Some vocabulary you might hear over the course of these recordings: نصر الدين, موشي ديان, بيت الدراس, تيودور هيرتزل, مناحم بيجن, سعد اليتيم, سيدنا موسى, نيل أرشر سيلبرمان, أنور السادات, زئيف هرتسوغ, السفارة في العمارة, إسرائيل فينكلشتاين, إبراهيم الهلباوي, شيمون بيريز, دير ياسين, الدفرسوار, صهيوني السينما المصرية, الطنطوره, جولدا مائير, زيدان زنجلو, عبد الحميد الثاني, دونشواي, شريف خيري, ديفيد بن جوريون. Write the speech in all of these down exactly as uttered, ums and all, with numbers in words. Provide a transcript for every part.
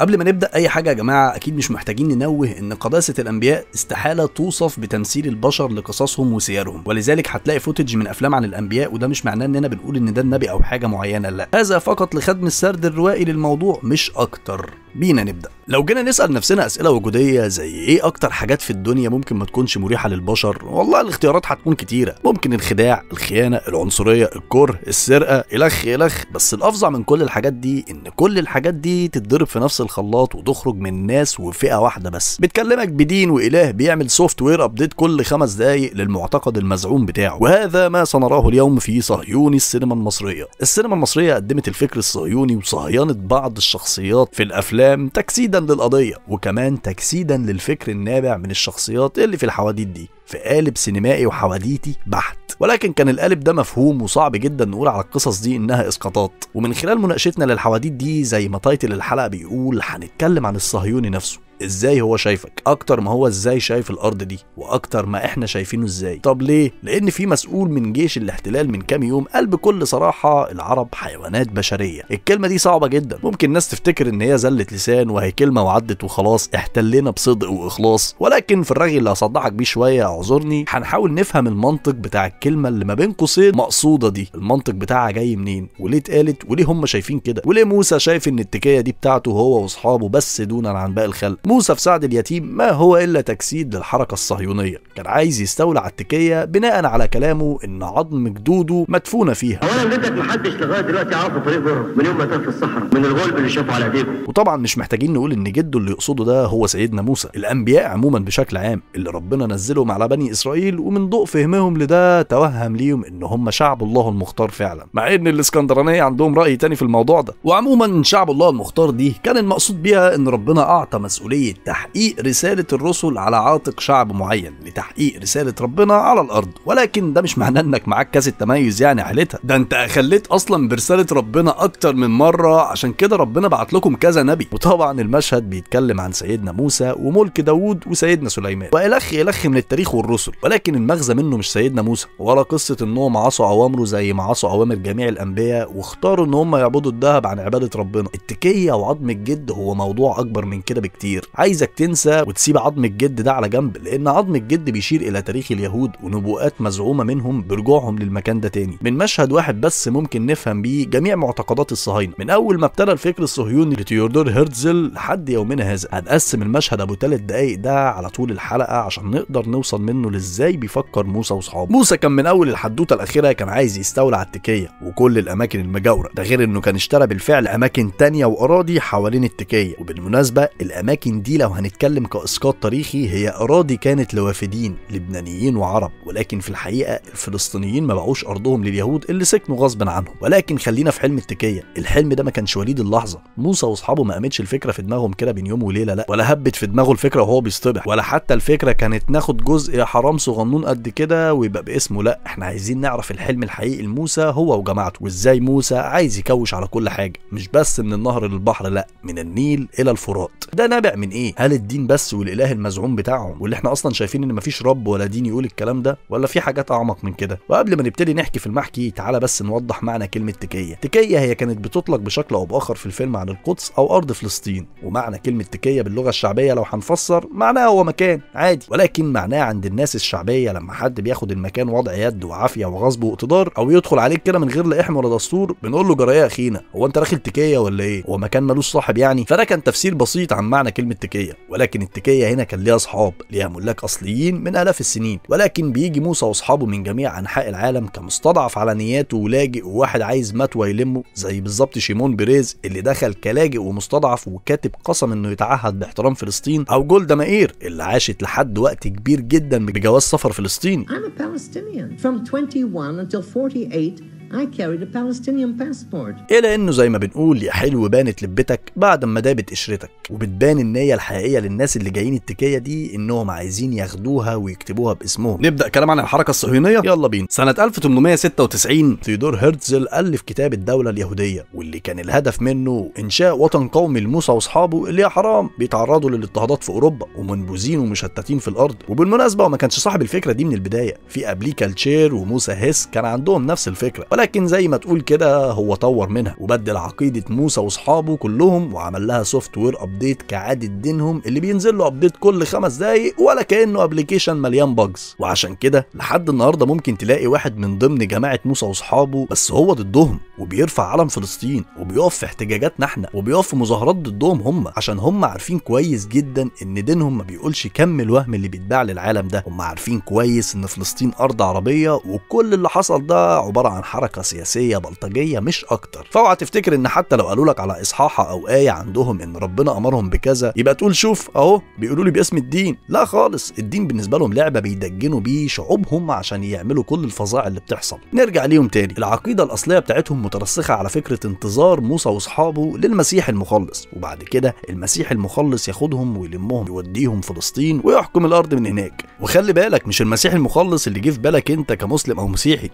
قبل ما نبدأ أي حاجة يا جماعة، أكيد مش محتاجين ننوه إن قداسة الأنبياء استحالة توصف بتمثيل البشر لقصصهم وسيرهم، ولذلك هتلاقي فوتج من أفلام عن الأنبياء، وده مش معناه إننا بنقول إن ده النبي أو حاجة معينة، لا، هذا فقط لخدم السرد الروائي للموضوع مش أكتر. بينا نبدأ. لو جينا نسأل نفسنا أسئلة وجودية زي إيه أكتر حاجات في الدنيا ممكن ما تكونش مريحة للبشر؟ والله الاختيارات هتكون كتيرة، ممكن الخداع، الخيانة، العنصرية، الكره، السرقة، إلخ إلخ، بس الأفظع من كل الحاجات دي إن كل الحاجات دي تتضرب في نفس الخلاط وتخرج من ناس وفئة واحدة بس. بتكلمك بدين وإله بيعمل سوفت وير أبديت كل خمس دقايق للمعتقد المزعوم بتاعه، وهذا ما سنراه اليوم في صهيوني السينما المصرية. السينما المصرية قدمت الفكر الصهيوني وصهينت بعض الشخصيات في الأفلام تجسيدا للقضية، وكمان تجسيدا للفكر النابع من الشخصيات اللي في الحواديت دي، في قالب سينمائي وحواديتي بحت. ولكن كان القالب ده مفهوم، وصعب جدا نقول على القصص دي انها اسقاطات. ومن خلال مناقشتنا للحواديت دي، زي ما تايتل الحلقة بيقول، هنتكلم عن الصهيوني نفسه، ازاي هو شايفك اكتر ما هو ازاي شايف الارض دي، واكتر ما احنا شايفينه ازاي. طب ليه؟ لان في مسؤول من جيش الاحتلال من كام يوم قال بكل صراحه العرب حيوانات بشريه. الكلمه دي صعبه جدا، ممكن الناس تفتكر ان هي زله لسان وهي كلمه وعدت وخلاص، احتلنا بصدق واخلاص، ولكن في الرغي اللي هصدعك بيه شويه اعذرني، هنحاول نفهم المنطق بتاع الكلمه اللي ما بين قوسين مقصوده دي، المنطق بتاعها جاي منين، وليه اتقالت، وليه هم شايفين كده، وليه موسى شايف ان التكيه دي بتاعته هو واصحابه بس دونا عن باقي الخلق. موسى في سعد اليتيم ما هو إلا تجسيد للحركة الصهيونية، كان عايز يستولى على التكية بناء على كلامه إن عظم جدوده مدفونة فيها. هو أنا ولادك محدش لغاية دلوقتي عارفه فريق بره من يوم ما تاه في الصحراء من الغلب اللي شافه على إيديكم. وطبعًا مش محتاجين نقول إن جده اللي يقصده ده هو سيدنا موسى، الأنبياء عمومًا بشكل عام اللي ربنا نزلهم على بني إسرائيل، ومن ضوء فهمهم لده توهم ليهم إن هم شعب الله المختار فعلًا، مع إن الإسكندرانية عندهم رأي تاني في الموضوع ده. وعمومًا شعب الله المختار دي كان المقصود بيها إن ربنا أعطى مسؤولية تحقيق رسالة الرسل على عاتق شعب معين لتحقيق رسالة ربنا على الأرض، ولكن ده مش معناه إنك معاك كاس التميز يعني حلتها، ده أنت أخليت أصلا برسالة ربنا أكتر من مرة، عشان كده ربنا بعت لكم كذا نبي. وطبعا المشهد بيتكلم عن سيدنا موسى وملك داوود وسيدنا سليمان وإلخ إلخ من التاريخ والرسل، ولكن المغزى منه مش سيدنا موسى ولا قصة إنهم عصوا أوامره زي ما عصوا أوامر جميع الأنبياء واختاروا إن هم يعبدوا الذهب عن عبادة ربنا. التكية وعظم الجد هو موضوع أكبر من كده بكتير، عايزك تنسى وتسيب عظم الجد ده على جنب، لان عظم الجد بيشير الى تاريخ اليهود ونبوءات مزعومه منهم برجوعهم للمكان ده تاني. من مشهد واحد بس ممكن نفهم بيه جميع معتقدات الصهاينه، من اول ما ابتدى الفكر الصهيوني لتيودور هيرتزل لحد يومنا هذا. هنقسم المشهد ابو ثلاث دقايق ده على طول الحلقه عشان نقدر نوصل منه لازاي بيفكر موسى واصحابه. موسى كان من اول الحدوته الاخيره كان عايز يستولى على التكيه وكل الاماكن المجاوره، ده غير انه كان اشترى بالفعل اماكن تانيه واراضي حوالين التكيه. وبالمناسبه الاماكن دي لو هنتكلم كاسقاط تاريخي هي اراضي كانت لوافدين لبنانيين وعرب، ولكن في الحقيقه الفلسطينيين ما باعوش ارضهم لليهود اللي سكنوا غصب عنهم. ولكن خلينا في حلم التكيه، الحلم ده ما كانش وليد اللحظه، موسى واصحابه ما قامتش الفكره في دماغهم كده بين يوم وليله، لا، ولا هبت في دماغه الفكره وهو بيصطبح، ولا حتى الفكره كانت ناخد جزء حرام صغنون قد كده ويبقى باسمه، لا، احنا عايزين نعرف الحلم الحقيقي لموسى هو وجماعته، وازاي موسى عايز يكوش على كل حاجه، مش بس من النهر للبحر، لا، من النيل الى الفرات. ده نابع من ايه؟ هل الدين بس والاله المزعوم بتاعهم واللي احنا اصلا شايفين ان مفيش رب ولا دين يقول الكلام ده، ولا في حاجات اعمق من كده؟ وقبل ما نبتدي نحكي في المحكي، تعالى بس نوضح معنى كلمه تكيه. تكيه هي كانت بتطلق بشكل او باخر في الفيلم عن القدس او ارض فلسطين، ومعنى كلمه تكيه باللغه الشعبيه لو هنفسر معناها هو مكان عادي، ولكن معناها عند الناس الشعبيه لما حد بياخد المكان وضع يد وعافيه وغصب واقتدار، او يدخل عليك كده من غير لا احم ولا دستور، بنقول له جرايه اخينا، هو انت راخد تكيه ولا ايه؟ هو مكان ملوش صاحب يعني؟ فده كان تفسير بسيط عن معنى كلمه تكيه. ولكن التكيه هنا كان ليها اصحاب، ليها ملاك اصليين من الاف السنين، ولكن بيجي موسى واصحابه من جميع انحاء العالم كمستضعف على نياته ولاجئ وواحد عايز متوى يلمه، زي بالظبط شيمون بيريز اللي دخل كلاجئ ومستضعف وكاتب قسم انه يتعهد باحترام فلسطين، او جولدا مائير اللي عاشت لحد وقت كبير جدا بجواز سفر فلسطيني. I'm a Palestinian from twenty-one until forty-eight. I carried a Palestinian passport. إلى إنه زي ما بنقول يا حلو بانت لبتك بعد ما دابت قشرتك، وبتبان النية الحقيقية للناس اللي جايين التكية دي إنهم عايزين ياخدوها ويكتبوها باسمهم. نبدأ كلام عن الحركة الصهيونية، يلا بينا. سنة ألف وثمانمائة وستة وتسعين تيودور هيرتزل ألف كتاب الدولة اليهودية، واللي كان الهدف منه إنشاء وطن قومي لموسى وأصحابه اللي يا حرام بيتعرضوا للاضطهادات في أوروبا ومنبوذين ومشتتين في الأرض. وبالمناسبة وما كانش صاحب الفكرة دي من البداية، في قبليه كالتشير وموسى هيس كان عندهم نفس الفكرة، لكن زي ما تقول كده هو طور منها وبدل عقيدة موسى واصحابه كلهم وعمل لها سوفت وير ابديت كعادة دينهم اللي بينزل له ابديت كل خمس دقايق ولا كأنه ابلكيشن مليان باجز. وعشان كده لحد النهارده ممكن تلاقي واحد من ضمن جماعة موسى واصحابه بس هو ضدهم وبيرفع علم فلسطين وبيقف في احتجاجاتنا احنا وبيقف في مظاهرات ضدهم هم، عشان هم عارفين كويس جدا ان دينهم ما بيقولش كم الوهم اللي بيتباع للعالم ده. هم عارفين كويس ان فلسطين ارض عربية وكل اللي حصل ده عبارة عن حركة سياسية بلطجية مش اكتر. فاوعى تفتكر ان حتى لو قالوا لك على اصحاحة او آية عندهم ان ربنا امرهم بكذا يبقى تقول شوف اهو بيقولوا لي باسم الدين، لا خالص. الدين بالنسبة لهم لعبة بيدجنوا بيه شعوبهم عشان يعملوا كل الفظائع اللي بتحصل. نرجع ليهم تاني، العقيدة الاصلية بتاعتهم مترسخة على فكرة انتظار موسى واصحابه للمسيح المخلص، وبعد كده المسيح المخلص ياخدهم ويلمهم يوديهم فلسطين ويحكم الارض من هناك. وخلي بالك مش المسيح المخلص اللي جه في بالك انت كمسلم او مسيحي،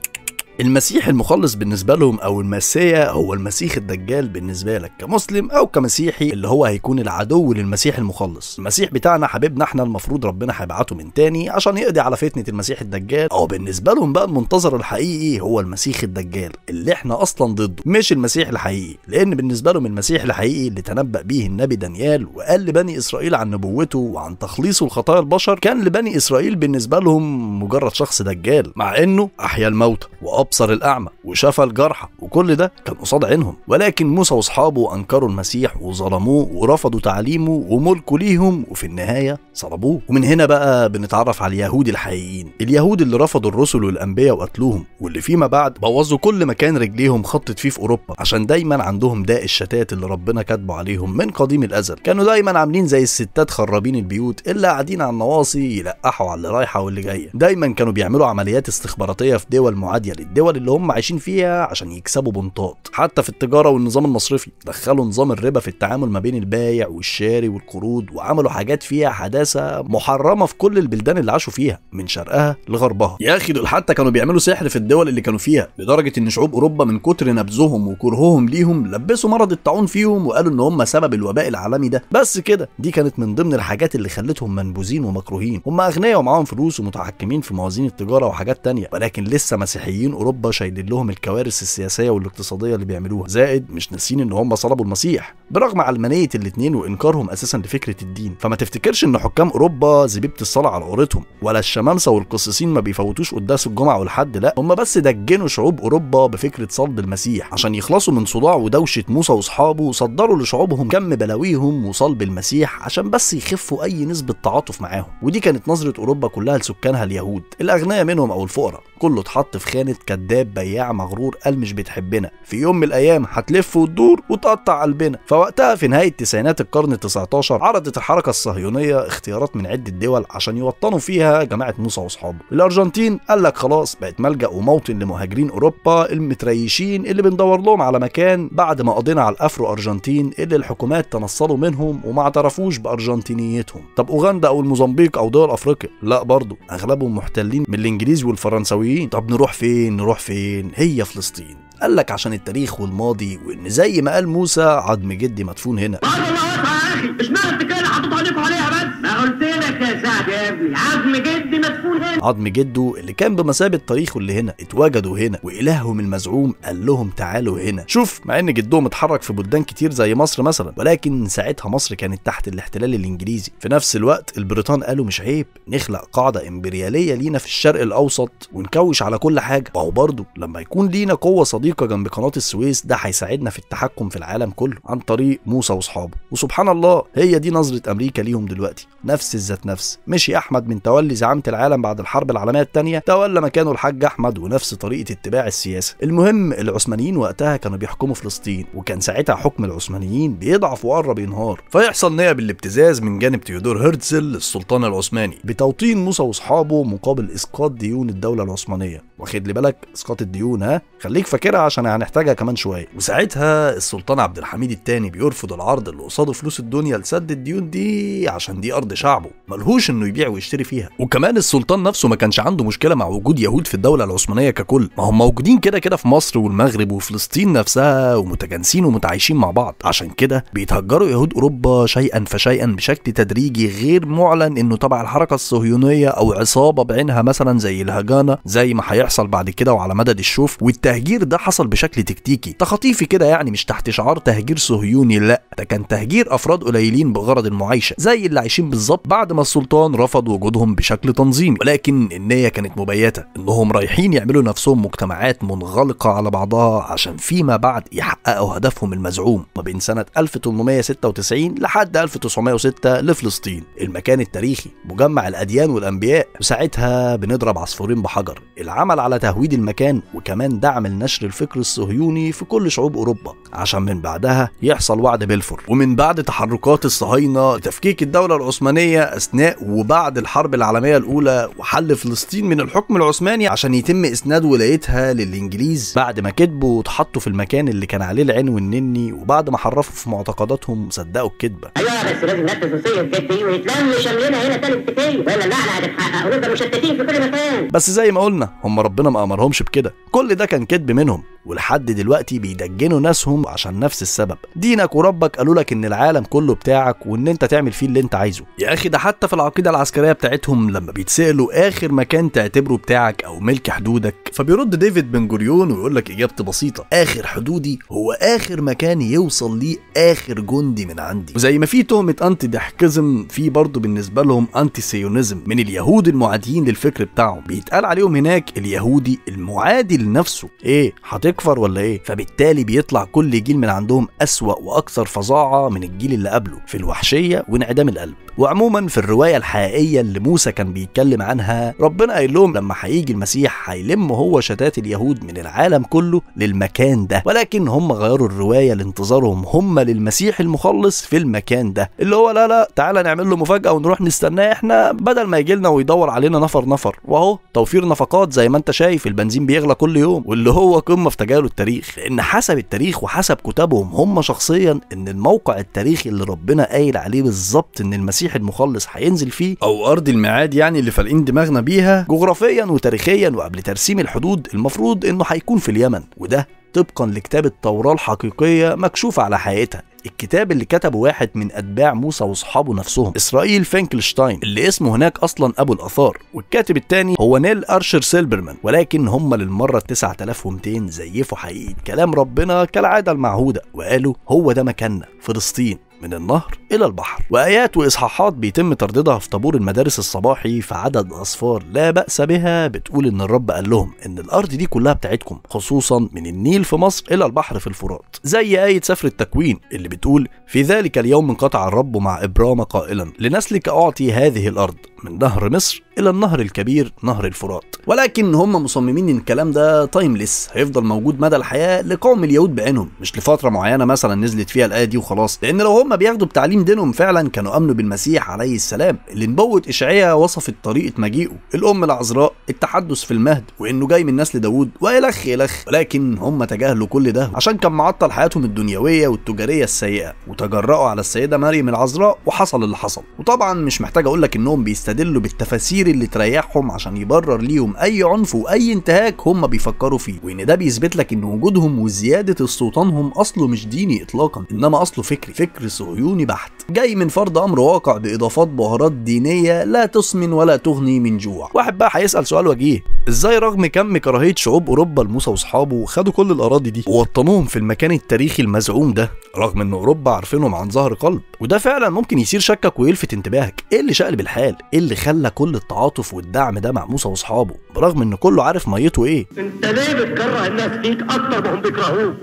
المسيح المخلص بالنسبة لهم أو المسيا هو المسيح الدجال بالنسبة لك كمسلم أو كمسيحي، اللي هو هيكون العدو للمسيح المخلص. المسيح بتاعنا حبيبنا احنا المفروض ربنا هيبعته من تاني عشان يقضي على فتنة المسيح الدجال، أو بالنسبة لهم بقى المنتظر الحقيقي هو المسيح الدجال اللي احنا أصلا ضده، مش المسيح الحقيقي. لأن بالنسبة لهم المسيح الحقيقي اللي تنبأ به النبي دانيال وقال لبني إسرائيل عن نبوته وعن تخليصه لخطايا البشر، كان لبني إسرائيل بالنسبة لهم مجرد شخص دجال، مع إنه أحيا الموتى أبصر الأعمى وشفى الجرحى وكل ده كان قصاد عينهم. ولكن موسى واصحابه أنكروا المسيح وظلموه ورفضوا تعليمه وملكه ليهم وفي النهاية صلبوه. ومن هنا بقى بنتعرف على اليهود الحقيقيين، اليهود اللي رفضوا الرسل والأنبياء وقتلوهم، واللي فيما بعد بوظوا كل مكان رجليهم خطت فيه في أوروبا، عشان دايما عندهم داء الشتات اللي ربنا كاتبه عليهم من قديم الأزل. كانوا دايما عاملين زي الستات خرابين البيوت اللي قاعدين على النواصي يلقحوا على اللي رايحة واللي جاية. دايما كانوا بيعملوا عمليات استخباراتية في دول معادية الدول اللي هم عايشين فيها عشان يكسبوا بنطات. حتى في التجاره والنظام المصرفي دخلوا نظام الربا في التعامل ما بين البايع والشاري والقروض، وعملوا حاجات فيها حداثه محرمه في كل البلدان اللي عاشوا فيها من شرقها لغربها. يا اخي دول حتى كانوا بيعملوا سحر في الدول اللي كانوا فيها، لدرجه ان شعوب اوروبا من كتر نبذهم وكرههم ليهم لبسوا مرض الطاعون فيهم وقالوا ان هم سبب الوباء العالمي ده. بس كده دي كانت من ضمن الحاجات اللي خلتهم منبوذين ومكروهين. هم اغنياء ومعاهم فلوس ومتحكمين في موازين التجاره وحاجات ثانيه، ولكن لسه مسيحيين اوروبا شايلين لهم الكوارث السياسيه والاقتصاديه اللي بيعملوها. زائد مش ناسين ان هم صلبوا المسيح برغم علمانيه الاثنين وانكارهم اساسا لفكره الدين. فما تفتكرش ان حكام اوروبا زبيبه الصلاه على عورتهم، ولا الشمامسه والقسيسين ما بيفوتوش قداس الجمعه والحد، لا هم بس دجنوا شعوب اوروبا بفكره صلب المسيح عشان يخلصوا من صداع ودوشه موسى واصحابه، وصدروا لشعوبهم كم بلاويهم وصلب المسيح عشان بس يخفوا اي نسبه تعاطف معاهم. ودي كانت نظره اوروبا كلها لسكانها اليهود الاغنياء منهم او الفقراء، كله اتحط في خانه كذاب بياع مغرور قال مش بتحبنا، في يوم من الايام هتلف وتدور وتقطع قلبنا. فوقتها في نهايه تسعينات القرن التاسع عشر عرضت الحركه الصهيونيه اختيارات من عده دول عشان يوطنوا فيها جماعه موسى واصحابه. الارجنتين قال لك خلاص بقت ملجا وموطن لمهاجرين اوروبا المتريشين اللي بندور لهم على مكان بعد ما قضينا على الافرو ارجنتين اللي الحكومات تنصلوا منهم وما اعترفوش بارجنتينيتهم. طب اوغندا او الموزمبيق او دول افريقيا؟ لا برضه اغلبهم محتلين من الانجليز والفرنساويين. طب نروح فين؟ نروح فين؟ هي فلسطين. قال لك عشان التاريخ والماضي، وان زي ما قال موسى عظم جدي مدفون هنا. عظم اهوت يا اخي، اشمعنى التكايه حطيتوا عليكم عليها بس؟ ما قلت لك يا سعد يا ابني، عظم جدي مدفون هنا. عظم جده اللي كان بمثابه تاريخه اللي هنا، اتوجدوا هنا، والههم المزعوم قال لهم تعالوا هنا. شوف مع ان جدهم اتحرك في بلدان كتير زي مصر مثلا، ولكن ساعتها مصر كانت تحت الاحتلال الانجليزي. في نفس الوقت البريطان قالوا مش عيب نخلق قاعده امبرياليه لينا في الشرق الاوسط ونكوش على كل حاجه، ما هو برضه لما يكون لينا قوه صديقه جنب قناه السويس ده هيساعدنا في التحكم في العالم كله عن طريق موسى واصحابه. وسبحان الله هي دي نظره امريكا ليهم دلوقتي، نفس الذات نفس. مشي احمد من تولي زعامه العالم بعد الحرب العالميه الثانيه، تولى مكانه الحاج احمد ونفس طريقه اتباع السياسه. المهم العثمانيين وقتها كانوا بيحكموا فلسطين، وكان ساعتها حكم العثمانيين بيضعف وقرب ينهار، فيحصل نية بالابتزاز من جانب تيودور هيرتزل للسلطان العثماني بتوطين موسى واصحابه مقابل اسقاط ديون الدوله العثمانيه. واخد لي بالك اسقاط الديون؟ ها خليك فاكرها عشان هنحتاجها كمان شويه. وساعتها السلطان عبد الحميد الثاني بيرفض العرض اللي قصاده فلوس الدنيا لسد الديون دي عشان دي ارض شعبه، ملهوش انه يبيع ويشتري فيها. وكمان السلطان نفسه نفسه ما كانش عنده مشكله مع وجود يهود في الدوله العثمانيه ككل، ما هم موجودين كده كده في مصر والمغرب وفلسطين نفسها ومتجانسين ومتعايشين مع بعض، عشان كده بيتهجروا يهود اوروبا شيئا فشيئا بشكل تدريجي غير معلن انه تبع الحركه الصهيونيه او عصابه بعينها مثلا زي الهجانه زي ما هيحصل بعد كده وعلى مدد الشوف. والتهجير ده حصل بشكل تكتيكي تخطيفي كده، يعني مش تحت شعار تهجير صهيوني، لا ده كان تهجير افراد قليلين بغرض المعايشه زي اللي عايشين بالظبط بعد ما السلطان رفض وجودهم بشكل تنظيمي، ولكن النيه كانت مبيته انهم رايحين يعملوا نفسهم مجتمعات منغلقه على بعضها عشان فيما بعد يحققوا هدفهم المزعوم ما بين سنه ألف وثمانمائة وستة وتسعين لحد ألف وتسعمائة وستة لفلسطين، المكان التاريخي مجمع الاديان والانبياء، وساعتها بنضرب عصفورين بحجر، العمل على تهويد المكان وكمان دعم لنشر الفكر الصهيوني في كل شعوب اوروبا عشان من بعدها يحصل وعد بلفور. ومن بعد تحركات الصهاينه لتفكيك الدوله العثمانيه اثناء وبعد الحرب العالميه الاولى وحل فلسطين من الحكم العثماني عشان يتم اسناد ولايتها للانجليز بعد ما كتبوا واتحطوا في المكان اللي كان عليه العين والنني، وبعد ما حرفوا في معتقداتهم صدقوا الكذبه. ايوه بس لازم نركز وصيه بجد دي ويتلم شملنا هنا تالت كتير ولا لا هنتحقق اوروبا مشتتين في كل مكان. بس زي ما قلنا هم ربنا ما امرهمش بكده، كل ده كان كذب منهم ولحد دلوقتي بيدجنوا ناسهم عشان نفس السبب، دينك وربك قالوا لك ان العالم كله بتاعك وان انت تعمل فيه اللي انت عايزه. يا اخي ده حتى في العقيده العسكريه بتاعتهم لما بيتسالوا اخر مكان تعتبره بتاعك او ملك حدودك فبيرد ديفيد بن جوريون ويقول لك اجابته بسيطه، اخر حدودي هو اخر مكان يوصل ليه اخر جندي من عندي. وزي ما في تهمه انتي ضحكزم في برضه بالنسبه لهم انتي سيونيزم من اليهود المعاديين للفكر بتاعهم، بيتقال عليهم هناك اليهودي المعادي لنفسه، ايه هتكفر ولا ايه؟ فبالتالي بيطلع كل جيل من عندهم اسوأ واكثر فظاعه من الجيل اللي قبله في الوحشيه وانعدام القلب. وعموما في الروايه الحقيقيه اللي موسى كان بيتكلم عنها ربنا قايل لهم لما هيجي المسيح هيلم هو شتات اليهود من العالم كله للمكان ده، ولكن هم غيروا الروايه لانتظارهم هم للمسيح المخلص في المكان ده، اللي هو لا لا تعالى نعمل له مفاجاه ونروح نستناه احنا بدل ما يجي لنا ويدور علينا نفر نفر، واهو توفير نفقات زي ما انت شايف البنزين بيغلى كل يوم، واللي هو قمه في تجاهل التاريخ، لان حسب التاريخ وحسب كتابهم هم شخصيا ان الموقع التاريخي اللي ربنا قايل عليه بالظبط ان المسيح المخلص هينزل فيه او ارض الميعاد يعني اللي فالقين دماغنا بيها جغرافيا وتاريخيا وقبل ترسيم الحدود المفروض انه هيكون في اليمن، وده طبقا لكتاب التوراه الحقيقيه مكشوف على حقيقتها، الكتاب اللي كتبه واحد من اتباع موسى واصحابه نفسهم اسرائيل فينكلشتاين اللي اسمه هناك اصلا ابو الاثار، والكاتب الثاني هو نيل أرشر سيلبرمان، ولكن هم للمره تسعة آلاف ومئتين زيفوا حقيقه كلام ربنا كالعاده المعهوده وقالوا هو ده مكاننا فلسطين من النهر إلى البحر. وآيات وإصحاحات بيتم ترديدها في طابور المدارس الصباحي في عدد أصفار لا بأس بها بتقول إن الرب قال لهم إن الأرض دي كلها بتاعتكم خصوصا من النيل في مصر إلى البحر في الفرات، زي آية سفر التكوين اللي بتقول في ذلك اليوم انقطع الرب مع إبرام قائلا لنسلك أعطي هذه الأرض من نهر مصر إلى النهر الكبير نهر الفرات. ولكن هم مصممين إن الكلام ده تايمليس هيفضل موجود مدى الحياة لقوم اليهود بعينهم، مش لفترة معينة مثلا نزلت فيها الآية دي وخلاص، لأن لو هم ما بياخدوا بتعليم دينهم فعلا كانوا امنوا بالمسيح عليه السلام اللي نبوة إشعياء وصفت طريقه مجيئه، الام العذراء، التحدث في المهد، وانه جاي من نسل داوود والخ الخ، ولكن هم تجاهلوا كل ده عشان كان معطل حياتهم الدنيويه والتجاريه السيئه، وتجرأوا على السيده مريم العذراء وحصل اللي حصل. وطبعا مش محتاج اقول لك انهم بيستدلوا بالتفاسير اللي تريحهم عشان يبرر ليهم اي عنف واي انتهاك هم بيفكروا فيه، وان ده بيثبت لك ان وجودهم وزياده سلطانهم اصله مش ديني اطلاقا، انما اصله فكري، فكر صهيوني بحت جاي من فرض امر واقع باضافات بهارات دينيه لا تسمن ولا تغني من جوع. واحد بقى هيسال سؤال وجيه، ازاي رغم كم كراهيه شعوب اوروبا لموسى واصحابه خدوا كل الاراضي دي ووطنوهم في المكان التاريخي المزعوم ده رغم ان اوروبا عارفينهم عن ظهر قلب؟ وده فعلا ممكن يثير شكك ويلفت انتباهك، ايه اللي شقلب الحال؟ ايه اللي خلى كل التعاطف والدعم ده مع موسى واصحابه برغم ان كله عارف ميته ايه؟ انت ليه بتكره الناس فيك اكتر ما هم بيكرهوك؟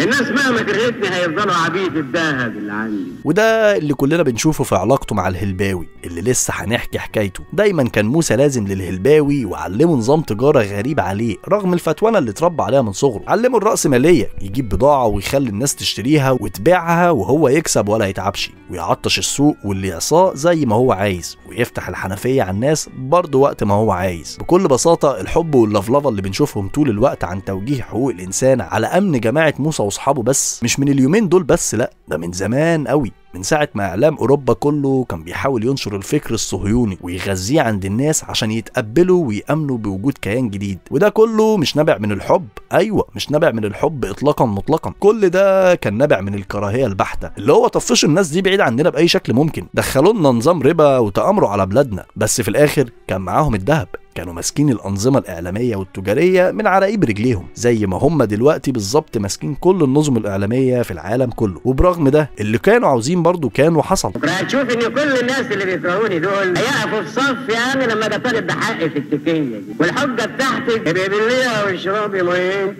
الناس مهما كرهتني هيفضلوا عبيد الذهب. وده اللي كلنا بنشوفه في علاقته مع الهلباوي اللي لسه هنحكي حكايته، دايما كان موسى لازم للهلباوي وعلمه نظام تجاره غريب عليه رغم الفتوانه اللي اتربى عليها من صغره، علمه الراسماليه يجيب بضاعه ويخلي الناس تشتريها وتبيعها وهو يكسب ولا يتعبش، ويعطش السوق واللي يعصاه زي ما هو عايز، ويفتح الحنفيه على الناس برضه وقت ما هو عايز. بكل بساطه الحب واللفلفه اللي بنشوفهم طول الوقت عن توجيه حقوق الانسان على امن جماعه موسى واصحابه بس مش من اليومين دول بس، لا ده من زمان قوي، من ساعة ما إعلام أوروبا كله كان بيحاول ينشر الفكر الصهيوني ويغذيه عند الناس عشان يتقبلوا ويأمنوا بوجود كيان جديد، وده كله مش نابع من الحب، أيوه مش نابع من الحب إطلاقا مطلقا، كل ده كان نابع من الكراهية البحتة، اللي هو طفشوا الناس دي بعيد عننا بأي شكل ممكن، دخلوا لنا نظام ربا وتآمروا على بلادنا، بس في الآخر كان معاهم الذهب، كانوا ماسكين الأنظمة الإعلامية والتجارية من عراقيب رجليهم زي ما هم دلوقتي بالظبط ماسكين كل النظم الإعلامية في العالم كله. وبرغم ده اللي كانوا عاوزين برضه كان وحصل. هتشوف ان كل الناس اللي بيكرهوني دول هيقفوا في صف يعني لما بطالب بحقي في التكية دي والحجة بتاعتي بيبليها وشرابي ميت.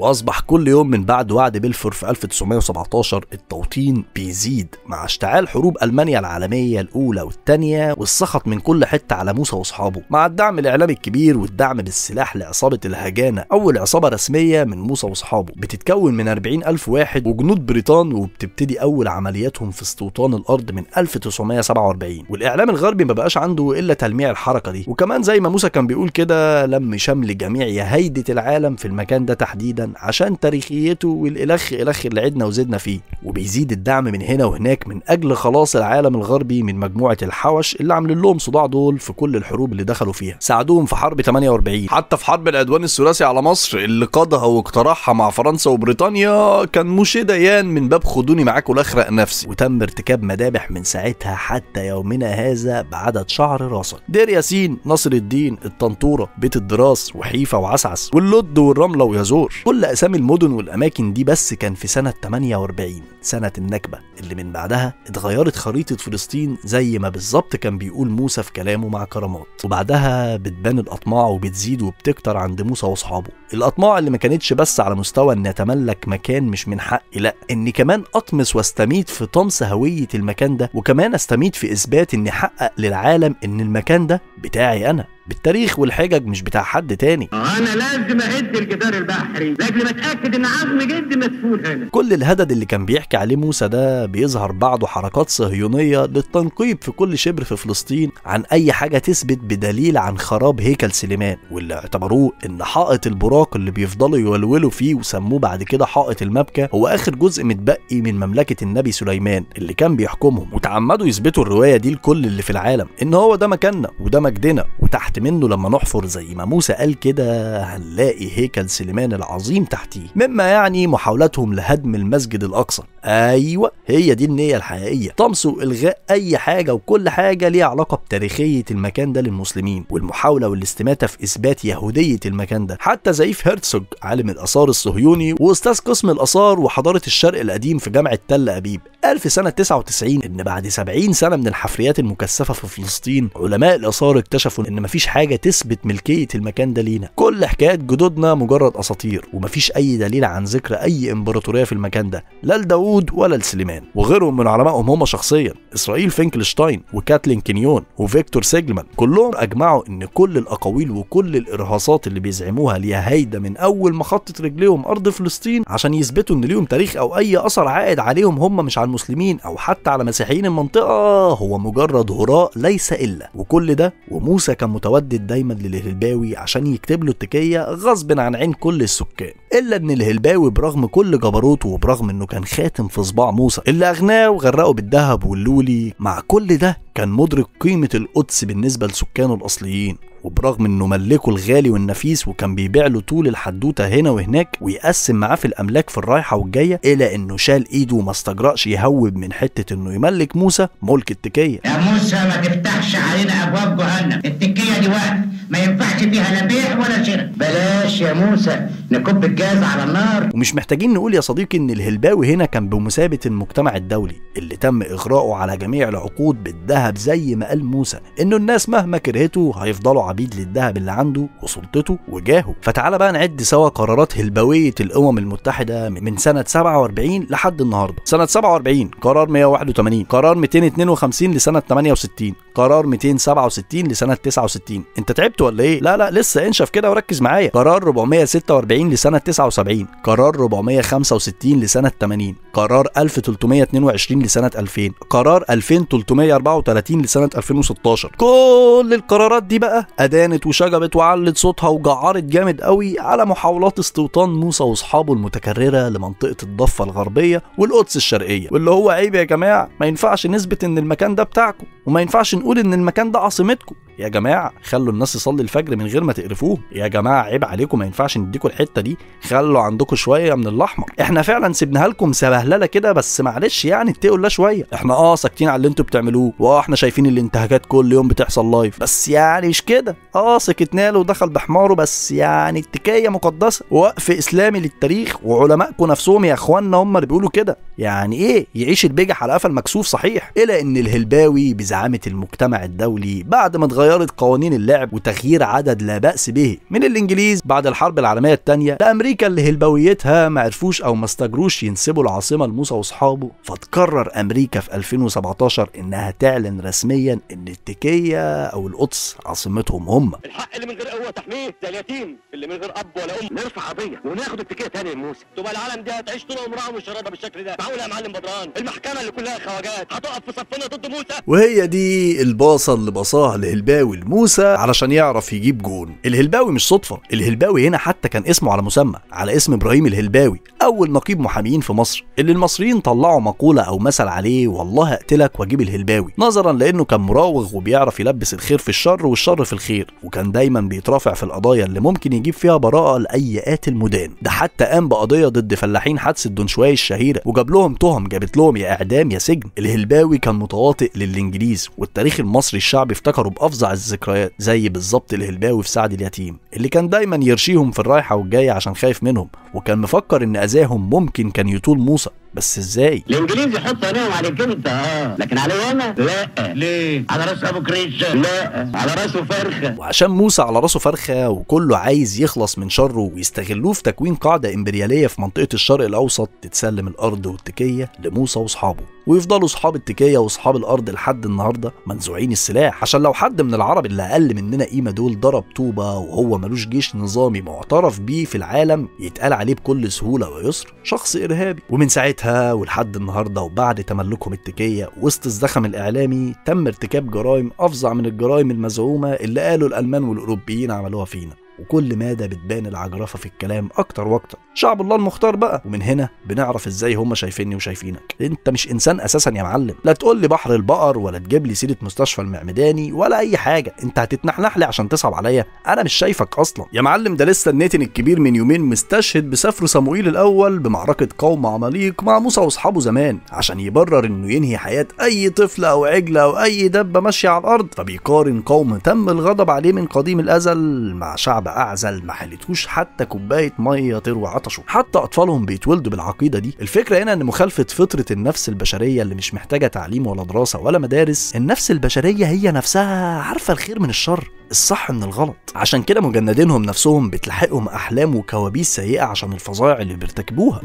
وأصبح كل يوم من بعد وعد بلفور في ألف وتسعمائة وسبعة عشر التوطين بيزيد مع اشتعال حروب ألمانيا العالمية الأولى والثانية والسخط من كل حتة على موسى وأصحابه، مع الدعم الإعلامي الإعلام الكبير والدعم بالسلاح لعصابة الهجانة، أول عصابة رسمية من موسى وأصحابه، بتتكون من أربعين ألف واحد وجنود بريطان، وبتبتدي أول عملياتهم في استوطان الأرض من ألف وتسعمائة وسبعة وأربعين، والإعلام الغربي ما بقاش عنده إلا تلميع الحركة دي، وكمان زي ما موسى كان بيقول كده لم شمل جميع يهيدة العالم في المكان ده تحديدا عشان تاريخيته والإلخ إلخ اللي عدنا وزدنا فيه، وبيزيد الدعم من هنا وهناك من أجل خلاص العالم الغربي من مجموعة الحوش اللي عاملين لهم صداع دول في كل الحروب اللي دخلوا فيها. ساعدوهم في حرب ثمانية وأربعين، حتى في حرب العدوان الثلاثي على مصر اللي قادها واقترحها مع فرنسا وبريطانيا كان موشي ديان من باب خدوني معاكوا لاخرق نفسي، وتم ارتكاب مذابح من ساعتها حتى يومنا هذا بعدد شعر راسك. دير ياسين، نصر الدين، الطنطوره، بيت الدراس، وحيفا وعسعس، واللد والرمله ويزور، كل اسامي المدن والاماكن دي بس كان في سنه ثمانية وأربعين، سنه النكبه اللي من بعدها اتغيرت خريطه فلسطين زي ما بالظبط كان بيقول موسى في كلامه مع كرامات، وبعدها بتبان الأطماع وبتزيد وبتكتر عند موسى وأصحابه، الأطماع اللي ما كانتش بس على مستوى إن أتملك مكان مش من حقي، لأ، إني كمان أطمس وأستميت في طمس هوية المكان ده، وكمان أستميت في إثبات إني أحقق للعالم إن المكان ده بتاعي أنا، بالتاريخ والحجج مش بتاع حد تاني. انا لازم اهد الجدار البحري لاجل ما اتاكد ان عظم جدي مدفون هنا. كل الهدد اللي كان بيحكي عليه موسى ده بيظهر بعده حركات صهيونيه للتنقيب في كل شبر في فلسطين عن اي حاجه تثبت بدليل عن خراب هيكل سليمان، واللي اعتبروه ان حائط البراق اللي بيفضلوا يولولوا فيه وسموه بعد كده حائط المبكى هو اخر جزء متبقي من مملكه النبي سليمان اللي كان بيحكمهم، وتعمدوا يثبتوا الروايه دي لكل اللي في العالم ان هو ده مكاننا وده مجدنا، وتحت منه لما نحفر زي ما موسى قال كده هنلاقي هيكل سليمان العظيم تحتيه، مما يعني محاولاتهم لهدم المسجد الأقصى. أيوه هي دي النية الحقيقية، طمس وإلغاء أي حاجة وكل حاجة ليها علاقة بتاريخية المكان ده للمسلمين، والمحاولة والاستماتة في إثبات يهودية المكان ده. حتى زئيف هرتسوغ عالم الآثار الصهيوني وأستاذ قسم الآثار وحضارة الشرق القديم في جامعة تل أبيب قال في سنة تسعة وتسعين إن بعد سبعين سنة من الحفريات المكثفة في فلسطين علماء الآثار اكتشفوا إن مفيش حاجه تثبت ملكيه المكان ده لينا، كل حكايات جدودنا مجرد اساطير ومفيش اي دليل عن ذكر اي امبراطوريه في المكان ده، لا لداود ولا لسليمان، وغيرهم من علمائهم هم شخصيا، اسرائيل فينكلشتاين وكاتلين كينيون وفيكتور سيجلمان، كلهم اجمعوا ان كل الاقاويل وكل الارهاصات اللي بيزعموها ليها هايده من اول ما خطت رجليهم ارض فلسطين عشان يثبتوا ان ليهم تاريخ او اي اثر عائد عليهم هم مش على المسلمين او حتى على مسيحيين المنطقه هو مجرد هراء ليس الا، وكل ده وموسى كان متودد دايما للهلباوي عشان يكتب له التكيه غصب عن عين كل السكان، الا ان الهلباوي برغم كل جبروته وبرغم انه كان خاتم في صباع موسى اللي اغناه وغرقه بالذهب واللولي، مع كل ده كان مدرك قيمه القدس بالنسبه لسكانه الاصليين، وبرغم انه ملكه الغالي والنفيس وكان بيبيع له طول الحدوته هنا وهناك ويقسم معاه في الاملاك في الرايحه والجايه، الا انه شال ايده وما استجرأش يهوب من حته انه يملك موسى ملك التكيه. يا موسى ما تفتحش علينا ابواب جهنم، التكيه دي وقت ما ينفعش فيها لا بيع ولا شراء، بلاش يا موسى نكب الجاز على النار. ومش محتاجين نقول يا صديقي ان الهلباوي هنا كان بمثابه المجتمع الدولي اللي تم اغراءه على جميع العقود بالذهب، زي ما قال موسى انه الناس مهما كرهته هيفضلوا عبيد للذهب اللي عنده وسلطته وجاهه. فتعالى بقى نعد سوا قرارات هلباويه الامم المتحده من سنه سبعة وأربعين لحد النهارده. سنه سبعة وأربعين قرار مائة وواحد وثمانين، قرار مائتين واثنين وخمسين لسنه ثمانية وستين، قرار مائتين وسبعة وستين لسنه تسعة وستين. انت تعبت ولا ايه؟ لا لا لسه انشف كده وركز معايا. الرعاية، قرار أربعمائة وستة وأربعين لسنة تسعة وسبعين، قرار أربعمائة وخمسة وستين لسنة ثمانين، قرار ألف وثلاثمائة واثنين وعشرين لسنة ألفين، قرار ألفين وثلاثمائة وأربعة وثلاثين لسنة ألفين وستاشر. كل القرارات دي بقى أدانت وشجبت وعلت صوتها وجعرت جامد قوي على محاولات استوطان موسى واصحابه المتكررة لمنطقة الضفة الغربية والقدس الشرقية، واللي هو عيب يا جماعة، ما ينفعش نثبت إن المكان ده بتاعكم، وما ينفعش نقول إن المكان ده عاصمتكم. يا جماعة خلوا الناس يصلي الفجر من غير ما تقرفوه، يا جماعة عيب عليكم، ما ينفعش نديكوا الحتة دي، خلوا عندكم شوية من الأحمر. احنا فعلا سيبناها لكم سبهللة كده، بس معلش يعني اتقوا لها شوية، احنا اه ساكتين على اللي انتوا بتعملوه، واه احنا شايفين الانتهاكات كل يوم بتحصل لايف، بس يعني مش كده، اه سكتنا له ودخل بحماره، بس يعني التكاية مقدسة، ووقف إسلامي للتاريخ، وعلمائكم نفسهم يا اخوانا هم اللي بيقولوا كده، يعني ايه يعيش البجح على قفا المكسوف صحيح. إلى إن الهلباوي بزعامة المجتمع الدولي بعد ما اتغيرت قوانين اللعب وتغيير عدد لا بأس به من الإنجليز بعد الحرب العالمية الثانية لأمريكا اللي هلباويتها ما عرفوش أو ما استجروش ينسبوا العاصمة لموسى وأصحابه، فتقرر أمريكا في ألفين وسبعتاشر إنها تعلن رسميا إن التكية أو القدس عاصمتهم هم. الحق اللي من غير قوة تحميه ده اليتيم اللي من غير أب ولا أم، نرفع قضية وناخد التكية تاني لموسى، تبقى العالم دي هتعيش طول عمرها مش راضية بالشكل ده. معقول يا معلم بدران المحكمة اللي كلها خواجات هتقف في صفنا ضد موسى؟ وهي دي الباصة اللي باصاها الهلباوي لموسى علشان يعرف يجيب جون. الهلباوي مش صدفه، الهلباوي هنا حتى كان اسمه على مسمى، على اسم ابراهيم الهلباوي اول نقيب محامين في مصر، اللي المصريين طلعوا مقوله او مثل عليه، والله اقتلك واجيب الهلباوي، نظرا لانه كان مراوغ وبيعرف يلبس الخير في الشر والشر في الخير، وكان دايما بيترافع في القضايا اللي ممكن يجيب فيها براءه لاي قاتل مدان. ده حتى قام بقضيه ضد فلاحين حادثه دونشواي الشهيره وجاب لهم تهم، جابت لهم يا اعدام يا سجن. الهلباوي كان متواطئ للانجليز، والتاريخ المصري الشعبي افتكره بافظع الذكريات، زي بالظبط الهلباوي في سعد اليتيم اللي كان دايما يرشيهم في الرايحه والجايه عشان خايف منهم، وكان مفكر ان اذاهم ممكن كان يطول موسى، بس ازاي؟ الانجليز يحط عينيهم عليك انت اه، لكن عليا انا؟ لا. ليه؟ على راس ابو كريشه؟ لا، على راسه فرخه. وعشان موسى على راسه فرخه وكله عايز يخلص من شره ويستغلوه في تكوين قاعده امبرياليه في منطقه الشرق الاوسط تتسلم الارض والتكيه لموسى واصحابه، ويفضلوا اصحاب التكيه واصحاب الارض لحد النهارده منزوعين السلاح، عشان لو حد من العرب اللي اقل مننا قيمه دول ضرب طوبه وهو ملوش جيش نظامي معترف بيه في العالم يتقال عليه بكل سهوله ويسر شخص ارهابي. ومن ساعتها ولحد النهارده وبعد تملكهم التكيه وسط الزخم الاعلامي تم ارتكاب جرائم افظع من الجرائم المزعومه اللي قالوا الالمان والاوروبيين عملوها فينا، وكل مادة بتبان العجرفة في الكلام أكتر وأكتر. شعب الله المختار بقى، ومن هنا بنعرف إزاي هم شايفيني وشايفينك، أنت مش إنسان أساسا يا معلم، لا تقول لي بحر البقر ولا تجيب لي سيرة مستشفى المعمداني ولا أي حاجة، أنت هتتنحنح لي عشان تصعب عليا، أنا مش شايفك أصلا يا معلم. ده لسه النيتن الكبير من يومين مستشهد بسفر صموئيل الأول بمعركة قوم عماليق مع موسى وأصحابه زمان، عشان يبرر إنه ينهي حياة أي طفل أو عجلة أو أي دبة ماشية على الأرض، فبيقارن قوم تم الغضب عليه من قديم الأزل مع شعب أعزل ما حلتوش حتى كوباية مية تروي عطشه، حتى أطفالهم بيتولدوا بالعقيدة دي. الفكرة هنا إن مخالفة فطرة النفس البشرية اللي مش محتاجة تعليم ولا دراسة ولا مدارس، النفس البشرية هي نفسها عارفة الخير من الشر، الصح من الغلط، عشان كده مجندينهم نفسهم بتلحقهم أحلام وكوابيس سيئة عشان الفظائع اللي بيرتكبوها.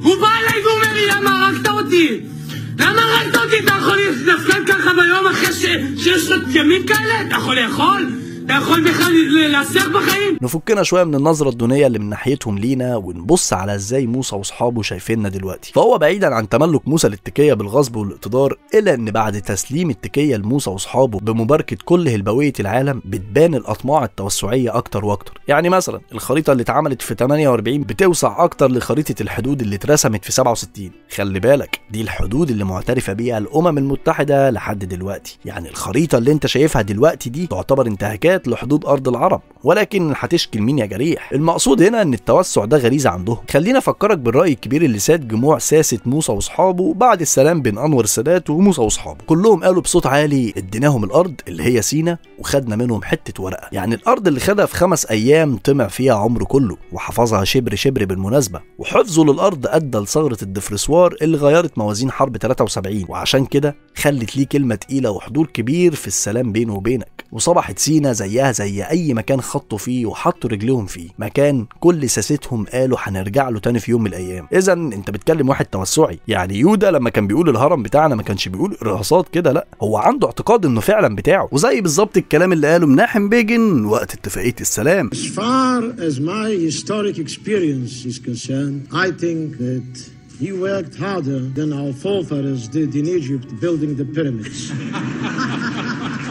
نفكنا شويه من النظره الدونيه اللي من ناحيتهم لينا ونبص على ازاي موسى واصحابه شايفيننا دلوقتي. فهو بعيدا عن تملك موسى للتكيه بالغصب والاقتدار، الا ان بعد تسليم التكيه لموسى واصحابه بمباركه كل هلباويه العالم بتبان الاطماع التوسعيه اكتر واكتر. يعني مثلا الخريطه اللي اتعملت في ثمانية وأربعين بتوسع اكتر لخريطه الحدود اللي اترسمت في سبعة وستين، خلي بالك دي الحدود اللي معترفه بيها الامم المتحده لحد دلوقتي، يعني الخريطه اللي انت شايفها دلوقتي دي تعتبر انتهاكات لحدود أرض العرب، ولكن هتشكي مين يا جريح؟ المقصود هنا إن التوسع ده غريزة عندهم. خلينا أفكرك بالرأي الكبير اللي ساد جموع ساسة موسى وأصحابه بعد السلام بين أنور السادات وموسى وأصحابه، كلهم قالوا بصوت عالي اديناهم الأرض اللي هي سينا وخدنا منهم حتة ورقة، يعني الأرض اللي خدها في خمس أيام طمع فيها عمره كله وحفظها شبر شبر بالمناسبة، وحفظه للأرض أدى لثغرة الدفرسوار اللي غيرت موازين حرب ثلاثة وسبعين، وعشان كده خلت ليه كلمة تقيلة وحضور كبير في السلام بينه وبينك. وصبحت سينا زيها زي أي مكان خطوا فيه وحطوا رجلهم فيه، مكان كل ساستهم قالوا هنرجع له تاني في يوم من الأيام. إذا أنت بتكلم واحد توسعي، يعني يودا لما كان بيقول الهرم بتاعنا ما كانش بيقول إرهاصات كده، لأ هو عنده اعتقاد إنه فعلا بتاعه، وزي بالظبط الكلام اللي قاله مناحم بيجن وقت اتفاقية السلام. As far as my historic experience is concerned, I think that he worked harder than our forefathers did in Egypt building the pyramids.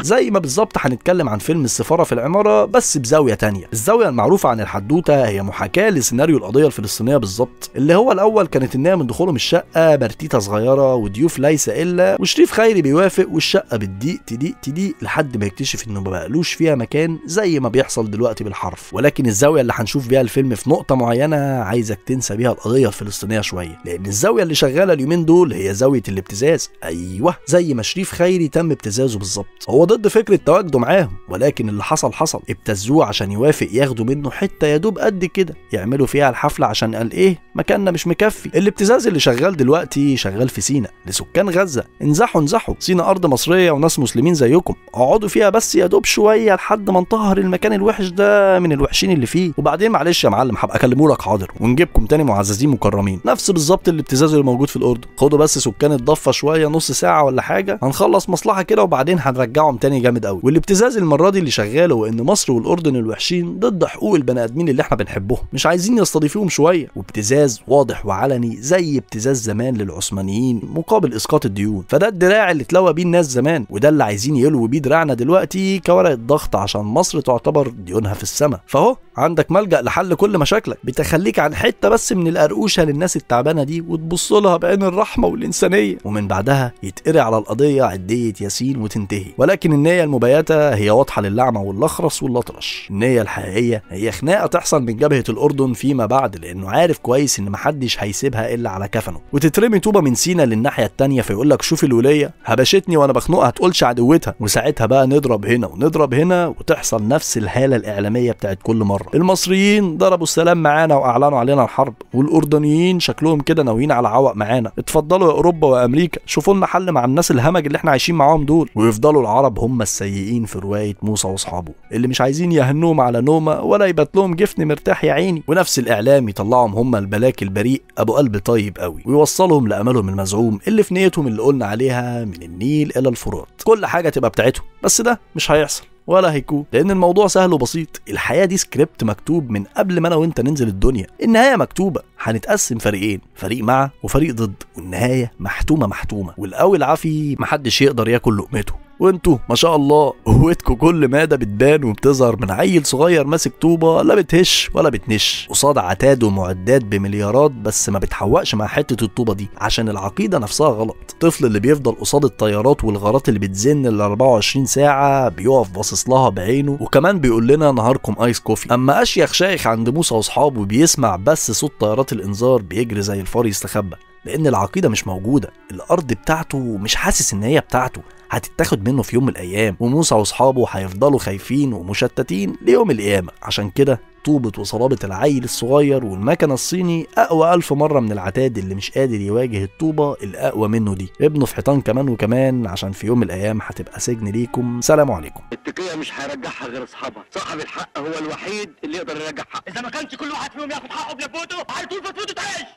زي ما بالظبط هنتكلم عن فيلم السفارة في العمارة بس بزاوية تانية. الزاوية المعروفة عن الحدوتة هي محاكاة لسيناريو القضية الفلسطينية بالظبط، اللي هو الأول كانت النية من دخولهم الشقة برتيتة صغيرة وضيوف ليس إلا، وشريف خيري بيوافق والشقة بتضيق تضيق تضيق لحد ما يكتشف إنه ما بقالوش فيها مكان، زي ما بيحصل دلوقتي بالحرف. ولكن الزاوية اللي هنشوف بيها الفيلم في نقطة معينة عايزك تنسى بيها القضية الفلسطينية شوية، لأن الزاوية اللي شغالة اليومين دول هي زاوية الابتزاز. أيوه، زي ما شريف خيري تم ابتزازه بالظبط. هو ضد فكرة تواجده معاهم، ولكن اللي حصل حصل، ابتزوه عشان يوافق ياخدوا منه حتة يا دوب قد كده يعملوا فيها الحفلة، عشان قال ايه مكاننا مش مكفي. الابتزاز اللي شغال دلوقتي شغال في سينا لسكان غزة، انزحوا انزحوا، سينا أرض مصرية وناس مسلمين زيكم، اقعدوا فيها بس يا دوب شوية لحد ما انطهر المكان الوحش ده من الوحشين اللي فيه، وبعدين معلش يا معلم هبقى اكلمهولك حاضر ونجيبكم تاني معززين مكرمين. نفس بالظبط الابتزاز اللي موجود في الأردن، خدوا بس سكان الضفة شوية نص ساعة ولا حاجة هنخلص مصلحة كده وبعدين هنرجعهم تاني جامد قوي. والابتزاز المره دي اللي شغاله هو ان مصر والاردن الوحشين ضد حقوق البني ادمين اللي احنا بنحبهم، مش عايزين يستضيفوهم شويه، وابتزاز واضح وعلني زي ابتزاز زمان للعثمانيين مقابل اسقاط الديون. فده الدراع اللي اتلوى بيه الناس زمان، وده اللي عايزين يلووا بيه دراعنا دلوقتي كورقه ضغط، عشان مصر تعتبر ديونها في السماء. فاهو عندك ملجأ لحل كل مشاكلك، بتخليك عن حته بس من القرقوشه للناس التعبانه دي وتبص لها بعين الرحمه والانسانيه، ومن بعدها يتقري على القضيه عديه ياسين وتنتهي. لكن النية المبيتة هي واضحة للعمى والأخرس والأطرش. النية الحقيقية هي خناقة تحصل من جبهة الأردن فيما بعد، لأنه عارف كويس إن محدش هيسيبها إلا على كفنه، وتترمي طوبة من سينا للناحية التانية فيقول لك شوف الولية هبشتني وأنا بخنقها تقولش عدوتها، وساعتها بقى نضرب هنا ونضرب هنا وتحصل نفس الحالة الإعلامية بتاعت كل مرة. المصريين ضربوا السلام معانا وأعلنوا علينا الحرب، والأردنيين شكلهم كده ناويين على عوق معانا، اتفضلوا يا أوروبا وأمريكا شوفوا لنا حل مع الناس الهمج اللي إحنا عايشين معاهم دول. ويفضلوا العرب هم السيئين في رواية موسى واصحابه، اللي مش عايزين يهنوهم على نومة ولا يبات لهم جفن مرتاح يا عيني، ونفس الإعلام يطلعهم هم البلاك البريء أبو قلب طيب قوي، ويوصلهم لأملهم المزعوم اللي في نيتهم اللي قلنا عليها من النيل إلى الفرات، كل حاجة تبقى بتاعتهم، بس ده مش هيحصل ولا هيكون، لأن الموضوع سهل وبسيط. الحياة دي سكريبت مكتوب من قبل ما أنا وأنت ننزل الدنيا، النهاية مكتوبة، هنتقسم فريقين، فريق مع وفريق ضد، والنهاية محتومة محتومة، والقوي العافي محدش يقدر ياكل لقمته. وانتوا ما شاء الله قوتكم كل مادة بتبان وبتظهر من عيل صغير ماسك طوبة لا بتهش ولا بتنش، قصاد عتاد ومعدات بمليارات، بس ما بتحوقش مع حتة الطوبة دي عشان العقيدة نفسها غلط. الطفل اللي بيفضل قصاد الطيارات والغارات اللي بتزن ال أربعة وعشرين ساعة بيقف باصص لها بعينه، وكمان بيقول لنا نهاركم ايس كوفي. اما اشيخ شيخ عند موسى واصحابه بيسمع بس صوت طيارات الانذار بيجري زي الفار يستخبى، لأن العقيدة مش موجودة، الأرض بتاعته مش حاسس إن هي بتاعته، هتتاخد منه في يوم من الأيام، وموسى وأصحابه هيفضلوا خايفين ومشتتين ليوم القيامة. عشان كده طوبة وصلابة العيل الصغير والمكنة الصيني أقوى ألف مرة من العتاد اللي مش قادر يواجه الطوبة الأقوى منه دي، ابنه في حيطان كمان وكمان، عشان في يوم من الأيام هتبقى سجن ليكم، سلام عليكم. التقية مش هيرجعها غير أصحابها، صاحب الحق هو الوحيد اللي يقدر يرجع حقه، إذا ما كانش كل واحد فيهم ياخد حقه بلبوته هيطول في بلبوته تعيش.